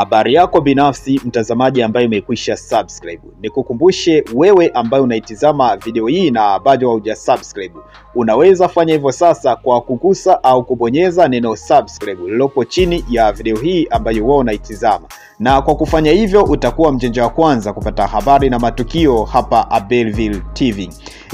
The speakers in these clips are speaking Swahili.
Habari yako binafsi mtazamaji ambaye umekwisha subscribe. Nikukumbushe wewe ambaye unaitizama video hii na bado hauja subscribe, unaweza fanya hivyo sasa kwa kugusa au kubonyeza neno subscribe lililopo chini ya video hii ambayo wewe unaitizama. Na kwa kufanya hivyo utakuwa mjenja wa kwanza kupata habari na matukio hapa ABELVIL TV.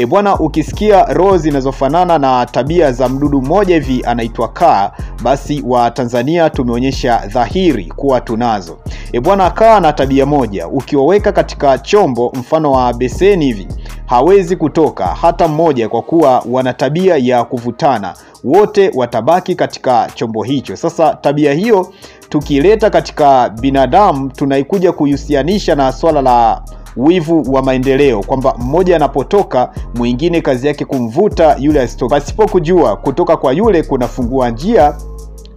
Bwana, ukisikia roho zinazofanana na tabia za mdudu mmoja hivi anaitwa kaa, basi wa Tanzania tumeonyesha dhahiri kuwa tunazo. Bwana, kaa na tabia moja, ukiwaweka katika chombo mfano wa beseni hivi hawezi kutoka hata mmoja, kwa kuwa wana tabia ya kuvutana, wote watabaki katika chombo hicho. Sasa tabia hiyo tukileta katika binadamu tunaikuja kuhusianisha na swala la wivu wa maendeleo, kwamba mmoja anapotoka mwingine kazi yake kumvuta yule asitoke. Pasipo kujua kutoka kwa yule kunafungua njia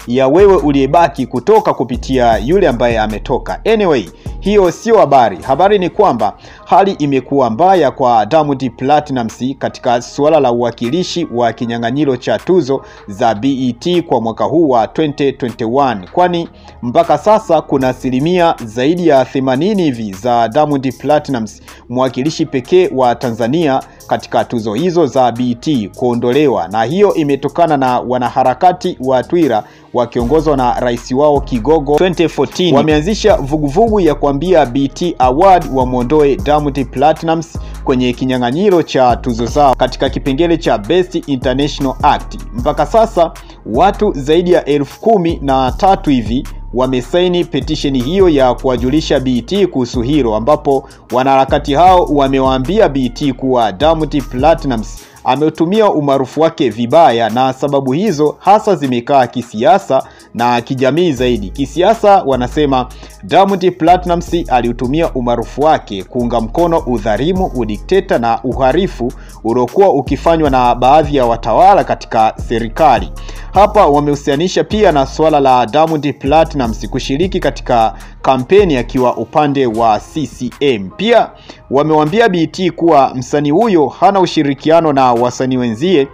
ya wewe uliyebaki kutoka kupitia yule ambaye ametoka. Anyway, hiyo sio habari. Habari ni kwamba hali imekuwa mbaya kwa Diamond Platnumz katika suala la uwakilishi wa kinyang'anyiro cha tuzo za BET kwa mwaka huu wa 2021. Kwani mpaka sasa kuna asilimia zaidi ya 80 hivi za Diamond Platnumz, mwakilishi pekee wa Tanzania katika tuzo hizo za BET, kuondolewa, na hiyo imetokana na wanaharakati wa Twira wakiongozwa na rais wao Kigogo. 2014 wameanzisha vuguvugu ya kuambia BET Award wamuondoe Diamond Platnumz kwenye kinyang'anyiro cha tuzo zao katika kipengele cha Best International Act. Mpaka sasa watu zaidi ya 10,013 hivi wamesaini petition hiyo ya kuwajulisha BET kuhusu hilo, ambapo wanaharakati hao wamewaambia BET kuwa Diamond Platnumz ametumia umaarufu wake vibaya, na sababu hizo hasa zimekaa kisiasa na kijamii zaidi. Kisiasa wanasema Diamond Platnumz aliutumia umaarufu wake kuunga mkono udhalimu, udikteta na uharifu uliokuwa ukifanywa na baadhi ya watawala katika serikali. Hapa wamehusianisha pia na swala la Diamond Platnumz kushiriki katika kampeni akiwa upande wa CCM. Pia wamewaambia BET kuwa msanii huyo hana ushirikiano na wasanii wenzie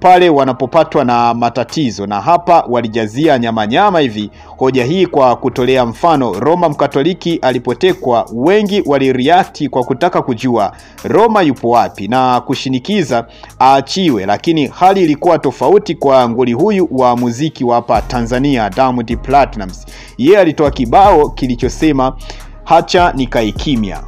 pale wanapopatwa na matatizo, na hapa walijazia nyama hivi hoja hii kwa kutolea mfano Roma Mkatoliki alipotekwa. Wengi waliriati kwa kutaka kujua Roma yupo wapi na kushinikiza aachiwe, lakini hali ilikuwa tofauti kwa nguli huyu wa muziki wa hapa Tanzania, Diamond Platnumz. Yeye alitoa kibao kilichosema hacha nikae kimya.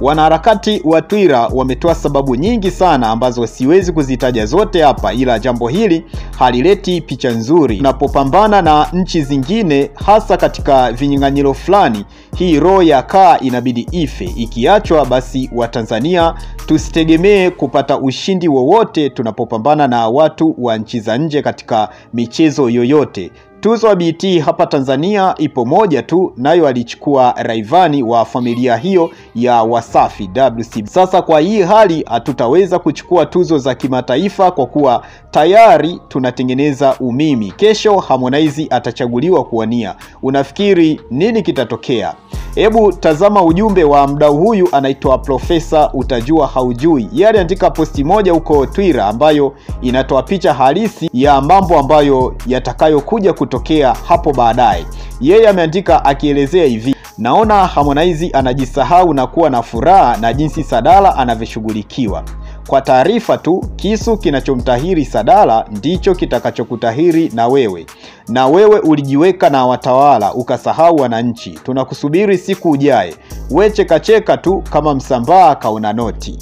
Wanaharakati wa Twira wametoa sababu nyingi sana ambazo siwezi kuzitaja zote hapa, ila jambo hili halileti picha nzuri. Unapopambana na nchi zingine hasa katika vinyang'anyiro fulani, hii roho ya kaa inabidi ife. Ikiachwa basi wa Tanzania tusitegemee kupata ushindi wowote tunapopambana na watu wa nchi za nje katika michezo yoyote. Tuzo ya BET hapa Tanzania ipo moja tu, nayo alichukua raivani wa familia hiyo ya Wasafi, WCB. Sasa kwa hii hali hatutaweza kuchukua tuzo za kimataifa kwa kuwa tayari tunatengeneza umimi. Kesho Harmonize atachaguliwa kuwania. Unafikiri nini kitatokea? Hebu tazama ujumbe wa mdau huyu, anaitwa Profesa Utajua Haujui. Yeye aliandika posti moja huko Twira ambayo inatoa picha halisi ya mambo ambayo yatakayokuja kutokea hapo baadaye. Yeye ameandika akielezea hivi: naona Harmonize anajisahau na kuwa na furaha na jinsi Sadala anavyoshughulikiwa. Kwa taarifa tu, kisu kinachomtahiri Sadala ndicho kitakachokutahiri na wewe. Na wewe ulijiweka na watawala ukasahau wananchi. Tunakusubiri siku ujaye. Weche kacheka tu kama msambaa kauna noti.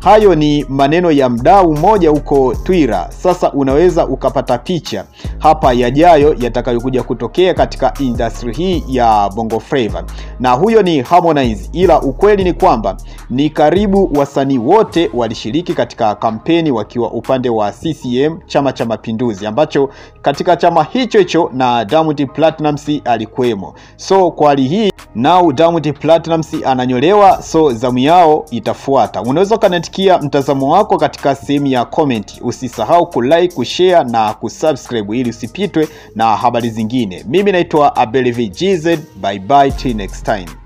Hayo ni maneno ya mdau mmoja huko Twira. Sasa unaweza ukapata picha hapa yajayo yatakayokuja kutokea katika industry hii ya Bongo Flava. Na huyo ni Harmonize, ila ukweli ni kwamba ni karibu wasanii wote walishiriki katika kampeni wakiwa upande wa CCM, Chama cha Mapinduzi, ambacho katika chama hicho na Diamond Platnumz alikuwemo. So kwa hii nao Diamond Platnumz ananyolewa, so zamu yao itafuata. Unaweza kanatikia mtazamo wako katika sehemu ya comment. Usisahau kulike, kushare na kusubscribe ili usipitwe na habari zingine. Mimi naitwa Abelivi GZ. Bye bye till next time.